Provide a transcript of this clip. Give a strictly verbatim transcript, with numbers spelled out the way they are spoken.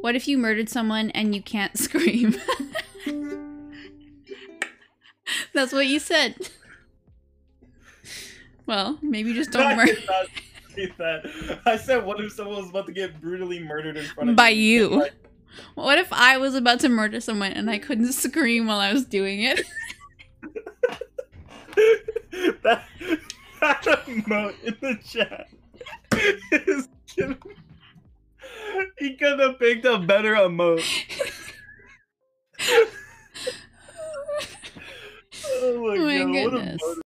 What if you murdered someone and you can't scream? That's what you said. Well, maybe just don't I murder. Did not say that. I said, what if someone was about to get brutally murdered in front of by you? you? What if I was about to murder someone and I couldn't scream while I was doing it? That emote in the chat is kidding. He could have picked a better emote. Oh my, oh my god, goodness. What a